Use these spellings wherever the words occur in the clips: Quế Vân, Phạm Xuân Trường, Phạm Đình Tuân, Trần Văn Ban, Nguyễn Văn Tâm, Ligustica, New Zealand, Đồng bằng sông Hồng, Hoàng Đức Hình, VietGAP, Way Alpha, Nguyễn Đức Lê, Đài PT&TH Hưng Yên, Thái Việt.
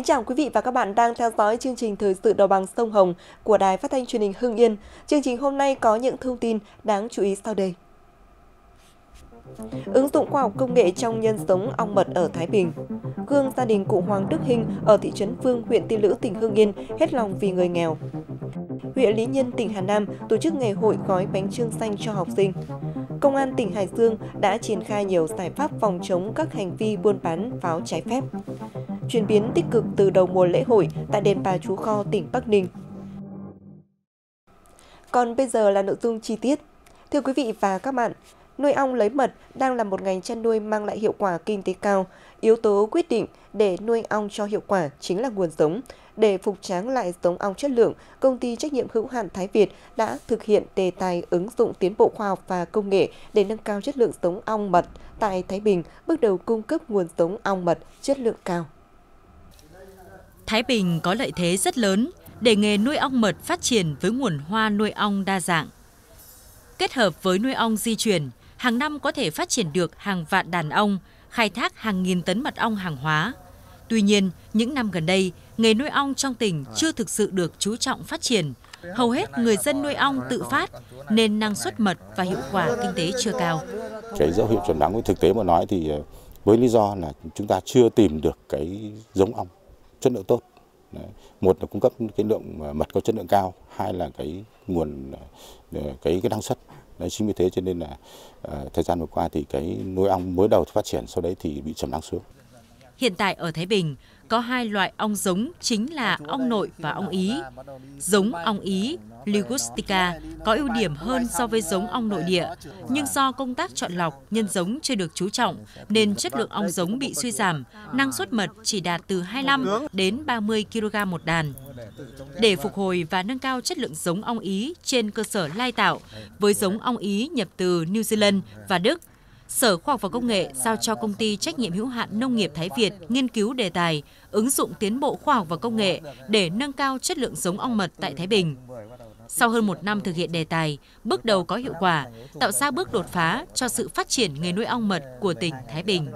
Kính chào quý vị và các bạn đang theo dõi chương trình Thời sự Đồng bằng sông Hồng của Đài Phát thanh Truyền hình Hưng Yên. Chương trình hôm nay có những thông tin đáng chú ý sau đây. Ứng dụng khoa học công nghệ trong nhân giống ong mật ở Thái Bình. Gương gia đình cụ Hoàng Đức Hình ở thị trấn Phương, huyện Tiên Lữ, tỉnh Hưng Yên hết lòng vì người nghèo. Huyện Lý Nhân, tỉnh Hà Nam tổ chức ngày hội gói bánh chưng xanh cho học sinh. Công an tỉnh Hải Dương đã triển khai nhiều giải pháp phòng chống các hành vi buôn bán pháo trái phép. Chuyển biến tích cực từ đầu mùa lễ hội tại đền Bà Chúa Kho, tỉnh Bắc Ninh. Còn bây giờ là nội dung chi tiết. Thưa quý vị và các bạn, nuôi ong lấy mật đang là một ngành chăn nuôi mang lại hiệu quả kinh tế cao. Yếu tố quyết định để nuôi ong cho hiệu quả chính là nguồn giống. Để phục tráng lại giống ong chất lượng, Công ty trách nhiệm hữu hạn Thái Việt đã thực hiện đề tài ứng dụng tiến bộ khoa học và công nghệ để nâng cao chất lượng giống ong mật tại Thái Bình, bước đầu cung cấp nguồn giống ong mật chất lượng cao. Thái Bình có lợi thế rất lớn để nghề nuôi ong mật phát triển với nguồn hoa nuôi ong đa dạng. Kết hợp với nuôi ong di chuyển, hàng năm có thể phát triển được hàng vạn đàn ong, khai thác hàng nghìn tấn mật ong hàng hóa. Tuy nhiên, những năm gần đây, nghề nuôi ong trong tỉnh chưa thực sự được chú trọng phát triển. Hầu hết người dân nuôi ong tự phát nên năng suất mật và hiệu quả kinh tế chưa cao. Cái dấu hiệu chuẩn đáng với thực tế mà nói thì với lý do là chúng ta chưa tìm được cái giống ong chất lượng tốt. Đấy. Một là cung cấp cái lượng mật có chất lượng cao, hai là cái nguồn cái năng suất. Đấy, chính vì thế cho nên là thời gian vừa qua thì cái nuôi ong mới đầu phát triển, sau đấy thì bị trầm lắng xuống. Hiện tại ở Thái Bình có hai loại ong giống chính là ong nội và ong Ý. Giống ong Ý Ligustica có ưu điểm hơn so với giống ong nội địa, nhưng do công tác chọn lọc, nhân giống chưa được chú trọng nên chất lượng ong giống bị suy giảm, năng suất mật chỉ đạt từ 25 đến 30 kg một đàn. Để phục hồi và nâng cao chất lượng giống ong Ý trên cơ sở lai tạo với giống ong Ý nhập từ New Zealand và Đức, Sở Khoa học và Công nghệ giao cho Công ty trách nhiệm hữu hạn Nông nghiệp Thái Việt nghiên cứu đề tài, ứng dụng tiến bộ khoa học và công nghệ để nâng cao chất lượng giống ong mật tại Thái Bình. Sau hơn một năm thực hiện đề tài, bước đầu có hiệu quả, tạo ra bước đột phá cho sự phát triển nghề nuôi ong mật của tỉnh Thái Bình.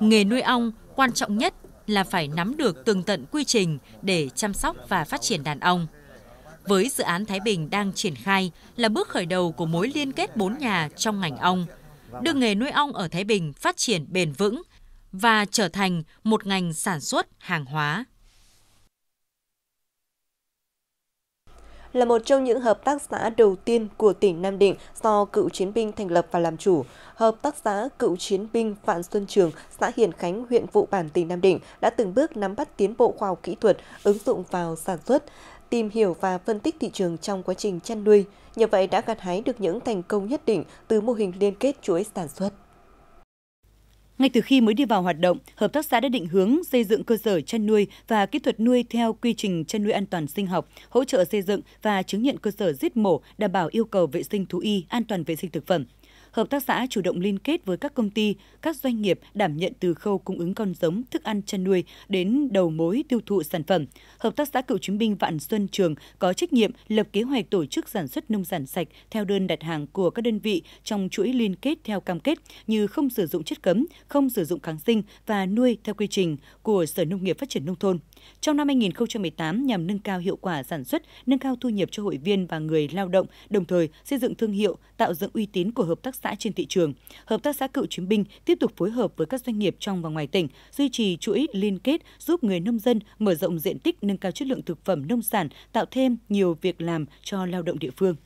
Nghề nuôi ong quan trọng nhất là phải nắm được tường tận quy trình để chăm sóc và phát triển đàn ong. Với dự án Thái Bình đang triển khai là bước khởi đầu của mối liên kết 4 nhà trong ngành ong, đưa nghề nuôi ong ở Thái Bình phát triển bền vững và trở thành một ngành sản xuất hàng hóa. Là một trong những hợp tác xã đầu tiên của tỉnh Nam Định do cựu chiến binh thành lập và làm chủ, Hợp tác xã Cựu chiến binh Phạm Xuân Trường, xã Hiền Khánh, huyện Vụ Bản, tỉnh Nam Định đã từng bước nắm bắt tiến bộ khoa học kỹ thuật, ứng dụng vào sản xuất, tìm hiểu và phân tích thị trường trong quá trình chăn nuôi. Nhờ vậy đã gặt hái được những thành công nhất định từ mô hình liên kết chuỗi sản xuất. Ngay từ khi mới đi vào hoạt động, hợp tác xã đã định hướng xây dựng cơ sở chăn nuôi và kỹ thuật nuôi theo quy trình chăn nuôi an toàn sinh học, hỗ trợ xây dựng và chứng nhận cơ sở giết mổ đảm bảo yêu cầu vệ sinh thú y, an toàn vệ sinh thực phẩm. Hợp tác xã chủ động liên kết với các công ty, các doanh nghiệp đảm nhận từ khâu cung ứng con giống, thức ăn chăn nuôi đến đầu mối tiêu thụ sản phẩm. Hợp tác xã Cựu chiến binh Vạn Xuân Trường có trách nhiệm lập kế hoạch tổ chức sản xuất nông sản sạch theo đơn đặt hàng của các đơn vị trong chuỗi liên kết theo cam kết như không sử dụng chất cấm, không sử dụng kháng sinh và nuôi theo quy trình của Sở Nông nghiệp Phát triển Nông thôn. Trong năm 2018, nhằm nâng cao hiệu quả sản xuất, nâng cao thu nhập cho hội viên và người lao động, đồng thời xây dựng thương hiệu, tạo dựng uy tín của hợp tác xã trên thị trường, Hợp tác xã Cựu chiến binh tiếp tục phối hợp với các doanh nghiệp trong và ngoài tỉnh, duy trì chuỗi liên kết giúp người nông dân mở rộng diện tích, nâng cao chất lượng thực phẩm nông sản, tạo thêm nhiều việc làm cho lao động địa phương.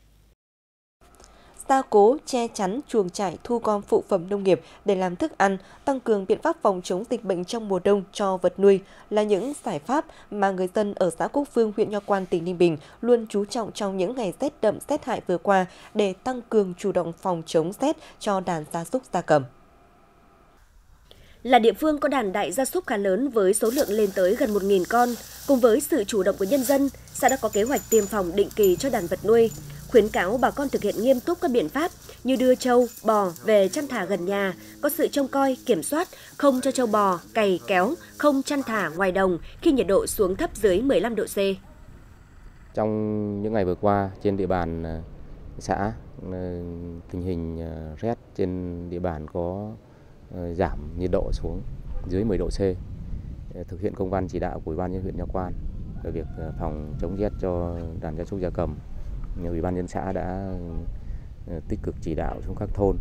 Gia cố, che chắn, chuồng trại thu gom phụ phẩm nông nghiệp để làm thức ăn, tăng cường biện pháp phòng chống dịch bệnh trong mùa đông cho vật nuôi là những giải pháp mà người dân ở xã Quốc Phương, huyện Nho Quan, tỉnh Ninh Bình luôn chú trọng trong những ngày rét đậm rét hại vừa qua để tăng cường chủ động phòng chống rét cho đàn gia súc gia cầm. Là địa phương có đàn đại gia súc khá lớn với số lượng lên tới gần 1.000 con, cùng với sự chủ động của nhân dân, xã đã có kế hoạch tiêm phòng định kỳ cho đàn vật nuôi, khuyến cáo bà con thực hiện nghiêm túc các biện pháp như đưa trâu, bò về chăn thả gần nhà, có sự trông coi, kiểm soát, không cho trâu bò cày kéo, không chăn thả ngoài đồng khi nhiệt độ xuống thấp dưới 15 độ C. Trong những ngày vừa qua, trên địa bàn xã, tình hình rét trên địa bàn có giảm nhiệt độ xuống dưới 10 độ C. thực hiện công văn chỉ đạo của Ủy ban nhân dân huyện Nho Quan về việc phòng chống rét cho đàn gia súc gia cầm. Ủy ban nhân xã đã tích cực chỉ đạo xuống các thôn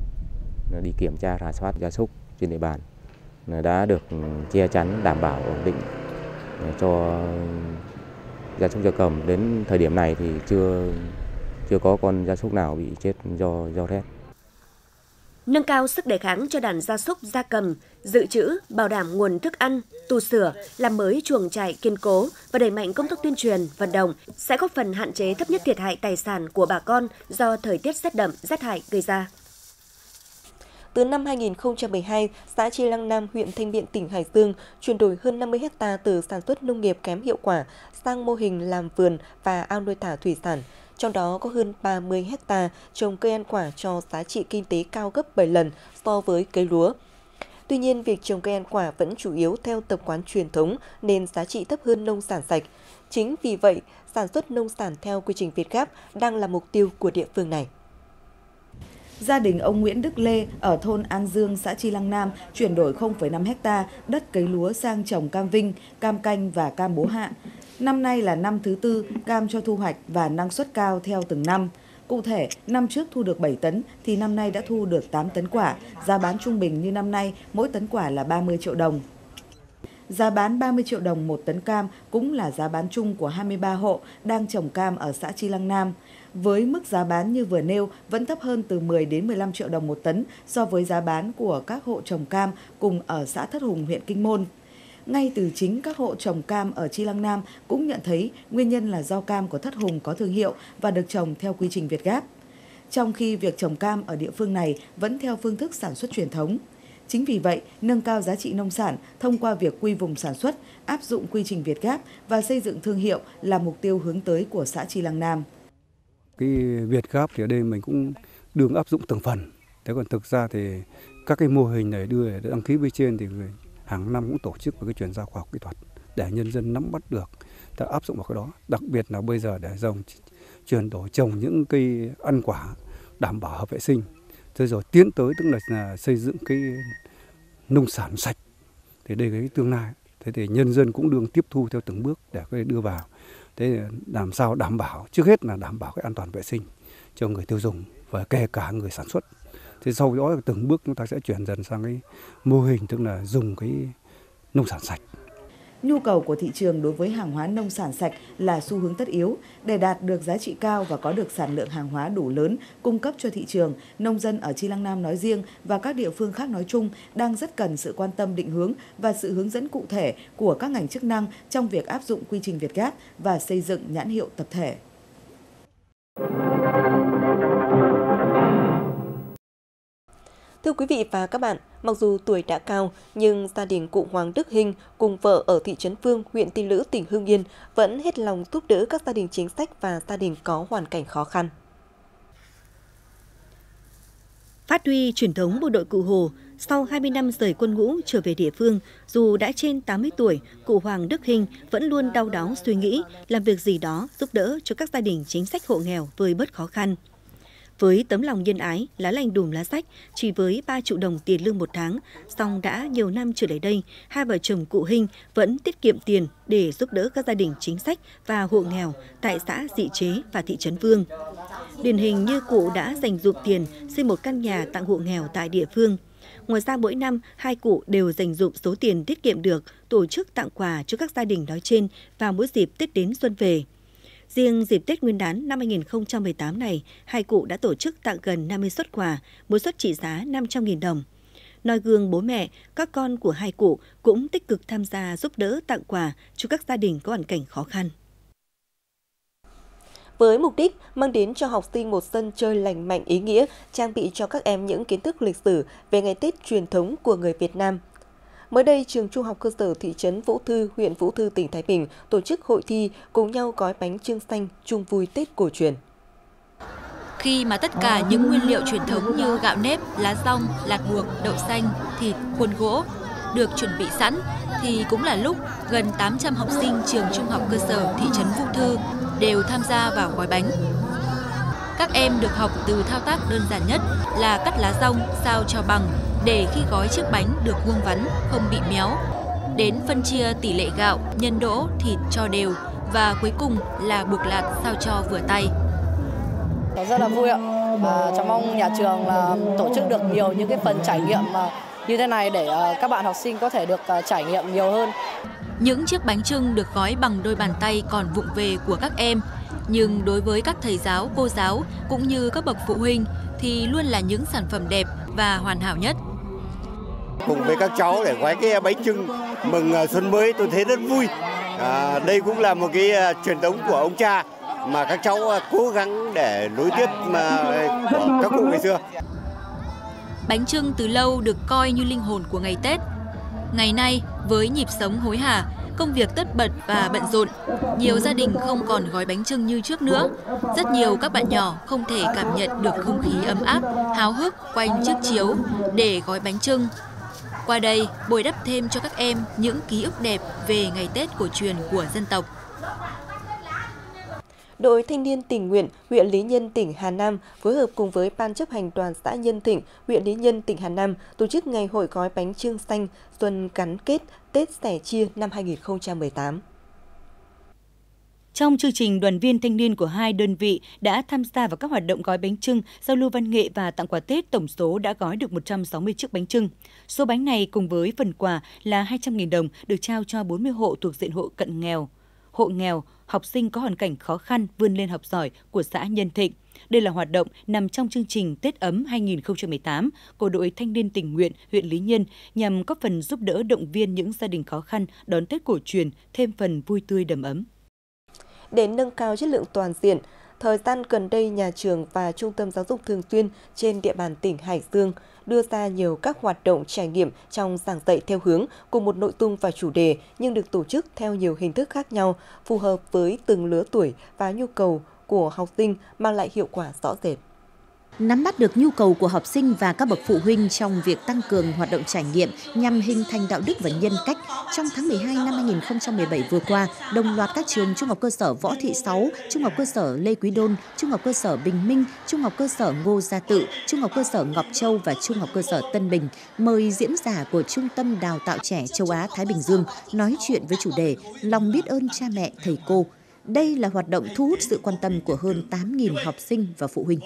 đi kiểm tra rà soát gia súc trên địa bàn, đã được che chắn đảm bảo ổn định cho gia súc gia cầm. Đến thời điểm này thì chưa có con gia súc nào bị chết do rét. Nâng cao sức đề kháng cho đàn gia súc gia cầm, dự trữ, bảo đảm nguồn thức ăn, tu sửa, làm mới chuồng trại kiên cố và đẩy mạnh công tác tuyên truyền, vận động sẽ góp phần hạn chế thấp nhất thiệt hại tài sản của bà con do thời tiết rét đậm, rét hại gây ra. Từ năm 2012, xã Chi Lăng Nam, huyện Thanh Miện, tỉnh Hải Dương chuyển đổi hơn 50 ha từ sản xuất nông nghiệp kém hiệu quả sang mô hình làm vườn và ao nuôi thả thủy sản. Trong đó có hơn 30 ha trồng cây ăn quả cho giá trị kinh tế cao gấp 7 lần so với cây lúa. Tuy nhiên, việc trồng cây ăn quả vẫn chủ yếu theo tập quán truyền thống nên giá trị thấp hơn nông sản sạch. Chính vì vậy, sản xuất nông sản theo quy trình VietGAP đang là mục tiêu của địa phương này. Gia đình ông Nguyễn Đức Lê ở thôn An Dương, xã Chi Lăng Nam chuyển đổi 0,5 ha đất cấy lúa sang trồng cam vinh, cam canh và cam bố hạ. Năm nay là năm thứ tư cam cho thu hoạch và năng suất cao theo từng năm. Cụ thể, năm trước thu được 7 tấn thì năm nay đã thu được 8 tấn quả, giá bán trung bình như năm nay mỗi tấn quả là 30 triệu đồng. Giá bán 30 triệu đồng một tấn cam cũng là giá bán chung của 23 hộ đang trồng cam ở xã Chi Lăng Nam. Với mức giá bán như vừa nêu vẫn thấp hơn từ 10 đến 15 triệu đồng một tấn so với giá bán của các hộ trồng cam cùng ở xã Thất Hùng, huyện Kinh Môn. Ngay từ chính các hộ trồng cam ở Chi Lăng Nam cũng nhận thấy nguyên nhân là do cam của Thất Hùng có thương hiệu và được trồng theo quy trình VietGAP, trong khi việc trồng cam ở địa phương này vẫn theo phương thức sản xuất truyền thống. Chính vì vậy, nâng cao giá trị nông sản thông qua việc quy vùng sản xuất, áp dụng quy trình VietGAP và xây dựng thương hiệu là mục tiêu hướng tới của xã Chi Lăng Nam. Cái VietGAP thì ở đây mình cũng đường áp dụng từng phần. Thế còn thực ra thì các cái mô hình này đưa để đăng ký bên trên thì hàng năm cũng tổ chức một cái chuyển giao khoa học kỹ thuật để nhân dân nắm bắt được, ta áp dụng vào cái đó. Đặc biệt là bây giờ để dòng chuyển đổi trồng những cây ăn quả đảm bảo hợp vệ sinh. Thế rồi tiến tới tức là xây dựng cái nông sản sạch. Thì đây là cái tương lai. Thế thì nhân dân cũng đương tiếp thu theo từng bước để cái đưa vào. Thế làm sao đảm bảo, trước hết là đảm bảo cái an toàn vệ sinh cho người tiêu dùng và kể cả người sản xuất. Thì sau đó từng bước chúng ta sẽ chuyển dần sang cái mô hình tức là dùng cái nông sản sạch. Nhu cầu của thị trường đối với hàng hóa nông sản sạch là xu hướng tất yếu. Để đạt được giá trị cao và có được sản lượng hàng hóa đủ lớn cung cấp cho thị trường, nông dân ở Chi Lăng Nam nói riêng và các địa phương khác nói chung đang rất cần sự quan tâm định hướng và sự hướng dẫn cụ thể của các ngành chức năng trong việc áp dụng quy trình VietGAP và xây dựng nhãn hiệu tập thể. Thưa quý vị và các bạn, mặc dù tuổi đã cao, nhưng gia đình cụ Hoàng Đức Hình cùng vợ ở thị trấn Phương, huyện Tiên Lữ, tỉnh Hưng Yên vẫn hết lòng giúp đỡ các gia đình chính sách và gia đình có hoàn cảnh khó khăn. Phát huy truyền thống bộ đội cụ Hồ, sau 20 năm rời quân ngũ trở về địa phương, dù đã trên 80 tuổi, cụ Hoàng Đức Hình vẫn luôn đau đáu suy nghĩ làm việc gì đó giúp đỡ cho các gia đình chính sách hộ nghèo vơi bớt khó khăn. Với tấm lòng nhân ái, lá lành đùm lá rách, chỉ với 3 triệu đồng tiền lương một tháng, song đã nhiều năm trở lại đây, hai vợ chồng cụ Hình vẫn tiết kiệm tiền để giúp đỡ các gia đình chính sách và hộ nghèo tại xã Dị Chế và thị trấn Vương. Điển hình như cụ đã dành dụm tiền xây một căn nhà tặng hộ nghèo tại địa phương. Ngoài ra mỗi năm, hai cụ đều dành dụm số tiền tiết kiệm được tổ chức tặng quà cho các gia đình nói trên vào mỗi dịp Tết đến xuân về. Riêng dịp Tết Nguyên đán năm 2018 này, hai cụ đã tổ chức tặng gần 50 suất quà, mỗi suất trị giá 500.000 đồng. Noi gương bố mẹ, các con của hai cụ cũng tích cực tham gia giúp đỡ tặng quà cho các gia đình có hoàn cảnh khó khăn. Với mục đích mang đến cho học sinh một sân chơi lành mạnh ý nghĩa, trang bị cho các em những kiến thức lịch sử về ngày Tết truyền thống của người Việt Nam. Mới đây, trường Trung học cơ sở thị trấn Vũ Thư, huyện Vũ Thư, tỉnh Thái Bình tổ chức hội thi cùng nhau gói bánh chưng xanh chung vui Tết cổ truyền. Khi mà tất cả những nguyên liệu truyền thống như gạo nếp, lá dong, lạt buộc, đậu xanh, thịt, khuôn gỗ được chuẩn bị sẵn thì cũng là lúc gần 800 học sinh trường Trung học cơ sở thị trấn Vũ Thư đều tham gia vào gói bánh. Các em được học từ thao tác đơn giản nhất là cắt lá dong sao cho bằng để khi gói chiếc bánh được vuông vắn, không bị méo. đến phân chia tỷ lệ gạo, nhân đỗ, thịt cho đều và cuối cùng là buộc lạt sao cho vừa tay. Cháu rất là vui ạ. Cháu mong nhà trường là tổ chức được nhiều những cái phần trải nghiệm như thế này để các bạn học sinh có thể được trải nghiệm nhiều hơn. Những chiếc bánh chưng được gói bằng đôi bàn tay còn vụng về của các em. Nhưng đối với các thầy giáo, cô giáo cũng như các bậc phụ huynh thì luôn là những sản phẩm đẹp và hoàn hảo nhất. Cùng với các cháu để gói cái bánh chưng mừng xuân mới tôi thấy rất vui. Đây cũng là một cái truyền thống của ông cha mà các cháu cố gắng để nối tiếp của các cụ ngày xưa. Bánh chưng từ lâu được coi như linh hồn của ngày Tết. Ngày nay, với nhịp sống hối hả, công việc tất bật và bận rộn, nhiều gia đình không còn gói bánh chưng như trước nữa. Rất nhiều các bạn nhỏ không thể cảm nhận được không khí ấm áp, háo hức quanh chiếc chiếu để gói bánh chưng. Qua đây, bồi đắp thêm cho các em những ký ức đẹp về ngày Tết cổ truyền của dân tộc. Đội Thanh niên Tình nguyện huyện Lý Nhân, tỉnh Hà Nam phối hợp cùng với Ban chấp hành Toàn xã Nhân Thịnh, huyện Lý Nhân, tỉnh Hà Nam tổ chức ngày hội gói bánh chưng xanh Xuân Gắn Kết Tết Sẻ Chia năm 2018. Trong chương trình, đoàn viên thanh niên của hai đơn vị đã tham gia vào các hoạt động gói bánh chưng, giao lưu văn nghệ và tặng quà Tết, tổng số đã gói được 160 chiếc bánh chưng. Số bánh này cùng với phần quà là 200.000 đồng được trao cho 40 hộ thuộc diện hộ cận nghèo, hộ nghèo, học sinh có hoàn cảnh khó khăn vươn lên học giỏi của xã Nhân Thịnh. Đây là hoạt động nằm trong chương trình Tết ấm 2018 của đội Thanh niên Tình nguyện huyện Lý Nhân nhằm góp phần giúp đỡ động viên những gia đình khó khăn đón Tết cổ truyền thêm phần vui tươi đầm ấm. Để nâng cao chất lượng toàn diện, thời gian gần đây nhà trường và trung tâm giáo dục thường xuyên trên địa bàn tỉnh Hải Dương đưa ra nhiều các hoạt động trải nghiệm trong giảng dạy theo hướng cùng một nội dung và chủ đề nhưng được tổ chức theo nhiều hình thức khác nhau, phù hợp với từng lứa tuổi và nhu cầu của học sinh, mang lại hiệu quả rõ rệt. Nắm bắt được nhu cầu của học sinh và các bậc phụ huynh trong việc tăng cường hoạt động trải nghiệm nhằm hình thành đạo đức và nhân cách, trong tháng 12 năm 2017 vừa qua, đồng loạt các trường Trung học cơ sở Võ Thị Sáu, Trung học cơ sở Lê Quý Đôn, Trung học cơ sở Bình Minh, Trung học cơ sở Ngô Gia Tự, Trung học cơ sở Ngọc Châu và Trung học cơ sở Tân Bình mời diễn giả của Trung tâm Đào tạo trẻ châu Á Thái Bình Dương nói chuyện với chủ đề Lòng biết ơn cha mẹ, thầy cô. Đây là hoạt động thu hút sự quan tâm của hơn 8.000 học sinh và phụ huynh.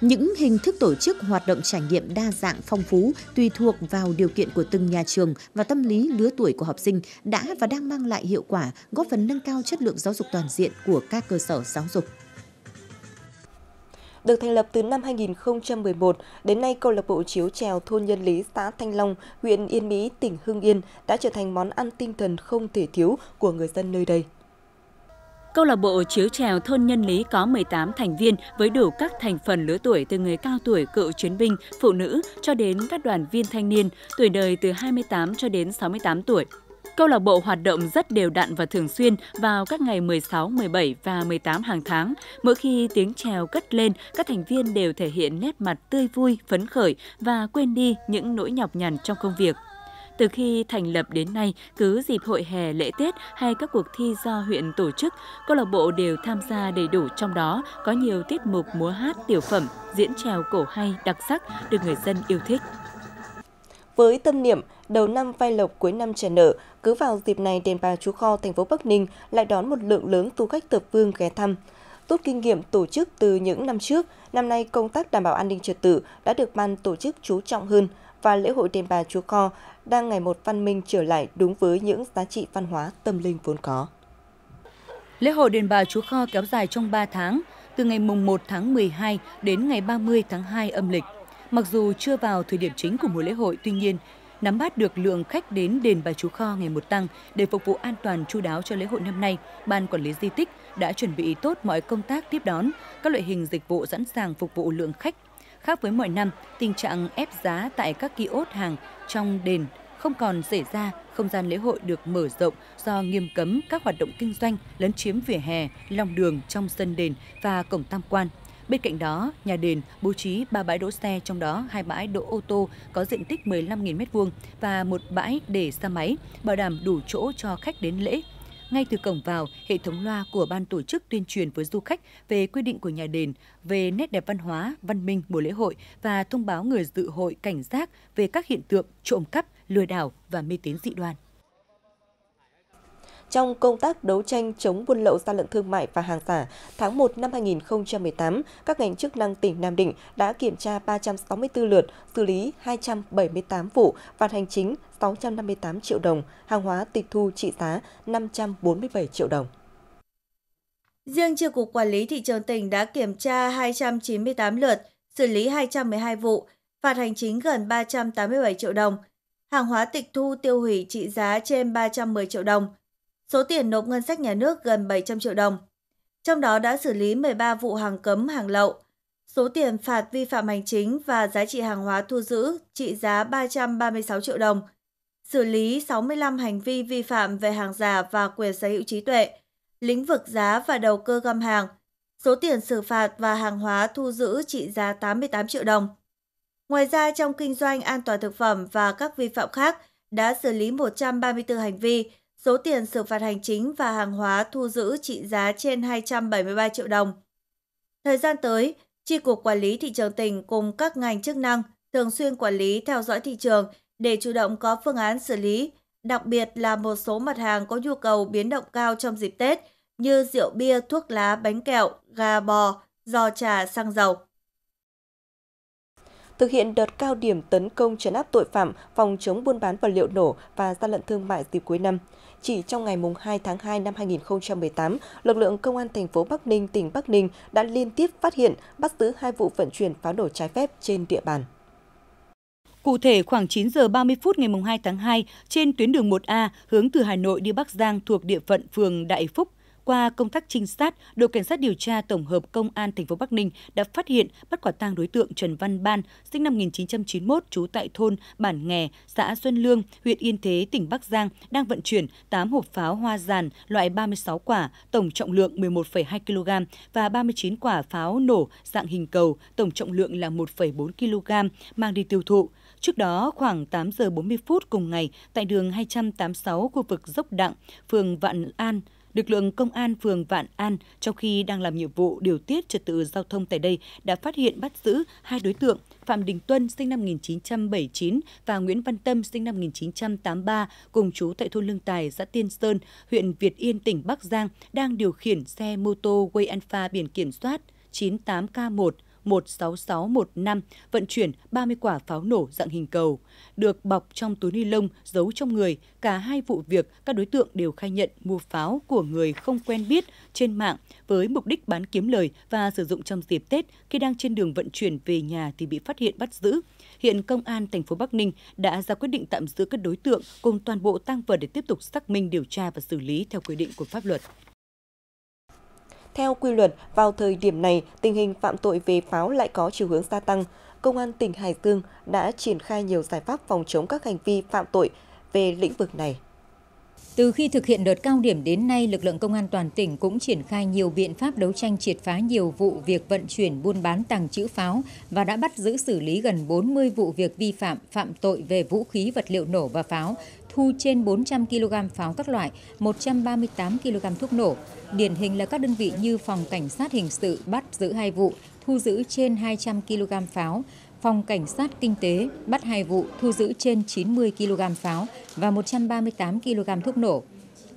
Những hình thức tổ chức hoạt động trải nghiệm đa dạng phong phú, tùy thuộc vào điều kiện của từng nhà trường và tâm lý lứa tuổi của học sinh đã và đang mang lại hiệu quả, góp phần nâng cao chất lượng giáo dục toàn diện của các cơ sở giáo dục. Được thành lập từ năm 2011, đến nay câu lạc bộ chiếu chèo thôn Nhân Lý, xã Thanh Long, huyện Yên Mỹ, tỉnh Hưng Yên đã trở thành món ăn tinh thần không thể thiếu của người dân nơi đây. Câu lạc bộ chiếu chèo thôn Nhân Lý có 18 thành viên với đủ các thành phần lứa tuổi, từ người cao tuổi, cựu chiến binh, phụ nữ cho đến các đoàn viên thanh niên, tuổi đời từ 28 cho đến 68 tuổi. Câu lạc bộ hoạt động rất đều đặn và thường xuyên vào các ngày 16, 17 và 18 hàng tháng. Mỗi khi tiếng chèo cất lên, các thành viên đều thể hiện nét mặt tươi vui, phấn khởi và quên đi những nỗi nhọc nhằn trong công việc. Từ khi thành lập đến nay, cứ dịp hội hè, lễ Tết hay các cuộc thi do huyện tổ chức, câu lạc bộ đều tham gia đầy đủ, trong đó có nhiều tiết mục múa hát, tiểu phẩm, diễn chèo cổ hay đặc sắc được người dân yêu thích. Với tâm niệm đầu năm vay lộc cuối năm trả nợ, cứ vào dịp này đền Bà Chúa Kho, thành phố Bắc Ninh lại đón một lượng lớn du khách thập phương ghé thăm. Rút kinh nghiệm tổ chức từ những năm trước, năm nay công tác đảm bảo an ninh trật tự đã được ban tổ chức chú trọng hơn và lễ hội đền Bà Chúa Kho đang ngày một văn minh trở lại đúng với những giá trị văn hóa tâm linh vốn có. Lễ hội đền Bà Chúa Kho kéo dài trong 3 tháng, từ ngày mùng 1 tháng 12 đến ngày 30 tháng 2 âm lịch. Mặc dù chưa vào thời điểm chính của mùa lễ hội, tuy nhiên, nắm bắt được lượng khách đến đền Bà Chúa Kho ngày một tăng để phục vụ an toàn chu đáo cho lễ hội năm nay, Ban Quản lý Di tích đã chuẩn bị tốt mọi công tác tiếp đón, các loại hình dịch vụ sẵn sàng phục vụ lượng khách. Khác với mọi năm, tình trạng ép giá tại các kiosk hàng trong đền không còn xảy ra, không gian lễ hội được mở rộng do nghiêm cấm các hoạt động kinh doanh lấn chiếm vỉa hè, lòng đường trong sân đền và cổng tam quan. Bên cạnh đó, nhà đền bố trí 3 bãi đỗ xe, trong đó 2 bãi đỗ ô tô có diện tích 15.000 m2 và 1 bãi để xe máy, bảo đảm đủ chỗ cho khách đến lễ. Ngay từ cổng vào, hệ thống loa của ban tổ chức tuyên truyền với du khách về quy định của nhà đền, về nét đẹp văn hóa, văn minh mùa lễ hội và thông báo người dự hội cảnh giác về các hiện tượng trộm cắp, lừa đảo và mê tín dị đoan. trong công tác đấu tranh chống buôn lậu gian lận thương mại và hàng giả, tháng 1 năm 2018, các ngành chức năng tỉnh Nam Định đã kiểm tra 364 lượt, xử lý 278 vụ, phạt hành chính 658 triệu đồng, hàng hóa tịch thu trị giá 547 triệu đồng. Riêng Chi cục Quản lý Thị trường tỉnh đã kiểm tra 298 lượt, xử lý 212 vụ, phạt hành chính gần 387 triệu đồng, hàng hóa tịch thu tiêu hủy trị giá trên 310 triệu đồng, số tiền nộp ngân sách nhà nước gần 700 triệu đồng. Trong đó đã xử lý 13 vụ hàng cấm, hàng lậu, số tiền phạt vi phạm hành chính và giá trị hàng hóa thu giữ trị giá 336 triệu đồng, xử lý 65 hành vi vi phạm về hàng giả và quyền sở hữu trí tuệ, lĩnh vực giá và đầu cơ găm hàng, số tiền xử phạt và hàng hóa thu giữ trị giá 88 triệu đồng. Ngoài ra, trong kinh doanh an toàn thực phẩm và các vi phạm khác đã xử lý 134 hành vi, số tiền xử phạt hành chính và hàng hóa thu giữ trị giá trên 273 triệu đồng. Thời gian tới, Chi cục Quản lý Thị trường tỉnh cùng các ngành chức năng thường xuyên quản lý theo dõi thị trường để chủ động có phương án xử lý, đặc biệt là một số mặt hàng có nhu cầu biến động cao trong dịp Tết như rượu bia, thuốc lá, bánh kẹo, gà bò, giò trà, xăng dầu. Thực hiện đợt cao điểm tấn công trấn áp tội phạm, phòng chống buôn bán vật liệu nổ và gian lận thương mại dịp cuối năm. Chỉ trong ngày 2 tháng 2 năm 2018, lực lượng Công an thành phố Bắc Ninh, tỉnh Bắc Ninh đã liên tiếp phát hiện, bắt giữ 2 vụ vận chuyển pháo nổ trái phép trên địa bàn. Cụ thể, khoảng 9 giờ 30 phút ngày 2 tháng 2, trên tuyến đường 1A hướng từ Hà Nội đi Bắc Giang thuộc địa phận phường Đại Phúc, qua công tác trinh sát, đội cảnh sát điều tra tổng hợp Công an thành phố Bắc Ninh đã phát hiện bắt quả tang đối tượng Trần Văn Ban, sinh năm 1991, trú tại thôn Bản Nghè, xã Xuân Lương, huyện Yên Thế, tỉnh Bắc Giang, đang vận chuyển 8 hộp pháo hoa giàn loại 36 quả, tổng trọng lượng 11,2 kg và 39 quả pháo nổ dạng hình cầu, tổng trọng lượng là 1,4 kg, mang đi tiêu thụ. Trước đó, khoảng 8 giờ 40 phút cùng ngày, tại đường 286 khu vực Dốc Đặng, phường Vạn An, lực lượng Công an phường Vạn An, trong khi đang làm nhiệm vụ điều tiết trật tự giao thông tại đây, đã phát hiện bắt giữ 2 đối tượng Phạm Đình Tuân, sinh năm 1979 và Nguyễn Văn Tâm, sinh năm 1983, cùng trú tại thôn Lương Tài, xã Tiên Sơn, huyện Việt Yên, tỉnh Bắc Giang, đang điều khiển xe mô tô Way Alpha biển kiểm soát 98K1 16615 vận chuyển 30 quả pháo nổ dạng hình cầu, được bọc trong túi ni lông giấu trong người. Cả 2 vụ việc, các đối tượng đều khai nhận mua pháo của người không quen biết trên mạng với mục đích bán kiếm lời và sử dụng trong dịp Tết. Khi đang trên đường vận chuyển về nhà thì bị phát hiện bắt giữ. Hiện Công an thành phố Bắc Ninh đã ra quyết định tạm giữ các đối tượng cùng toàn bộ tang vật để tiếp tục xác minh, điều tra và xử lý theo quy định của pháp luật. Theo quy luật, vào thời điểm này, tình hình phạm tội về pháo lại có chiều hướng gia tăng. Công an tỉnh Hải Dương đã triển khai nhiều giải pháp phòng chống các hành vi phạm tội về lĩnh vực này. Từ khi thực hiện đợt cao điểm đến nay, lực lượng công an toàn tỉnh cũng triển khai nhiều biện pháp đấu tranh, triệt phá nhiều vụ việc vận chuyển, buôn bán, tàng trữ pháo và đã bắt giữ, xử lý gần 40 vụ việc vi phạm, phạm tội về vũ khí, vật liệu nổ và pháo, thu trên 400 kg pháo các loại, 138 kg thuốc nổ. Điển hình là các đơn vị như Phòng Cảnh sát Hình sự bắt giữ 2 vụ, thu giữ trên 200 kg pháo, Phòng Cảnh sát Kinh tế bắt 2 vụ, thu giữ trên 90 kg pháo và 138 kg thuốc nổ.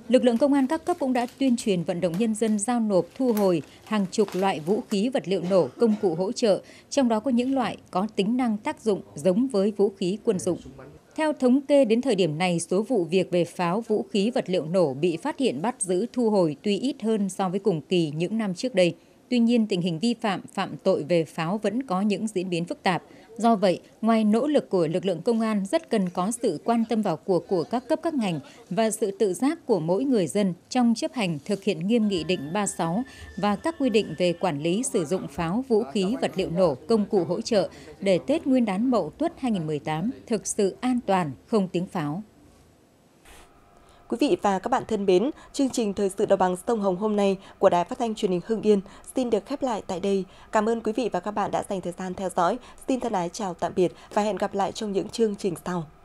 Lực lượng công an các cấp cũng đã tuyên truyền vận động nhân dân giao nộp, thu hồi hàng chục loại vũ khí, vật liệu nổ, công cụ hỗ trợ, trong đó có những loại có tính năng tác dụng giống với vũ khí quân dụng. Theo thống kê, đến thời điểm này, số vụ việc về pháo, vũ khí, vật liệu nổ bị phát hiện, bắt giữ, thu hồi tuy ít hơn so với cùng kỳ những năm trước đây. Tuy nhiên, tình hình vi phạm, phạm tội về pháo vẫn có những diễn biến phức tạp. Do vậy, ngoài nỗ lực của lực lượng công an, rất cần có sự quan tâm vào cuộc của các cấp các ngành và sự tự giác của mỗi người dân trong chấp hành, thực hiện nghiêm Nghị định 36 và các quy định về quản lý sử dụng pháo, vũ khí, vật liệu nổ, công cụ hỗ trợ để Tết Nguyên đán Mậu Tuất 2018 thực sự an toàn, không tiếng pháo. Quý vị và các bạn thân mến, chương trình Thời sự Đồng bằng sông Hồng hôm nay của Đài Phát thanh Truyền hình Hưng Yên xin được khép lại tại đây. Cảm ơn quý vị và các bạn đã dành thời gian theo dõi. Xin thân ái chào tạm biệt và hẹn gặp lại trong những chương trình sau.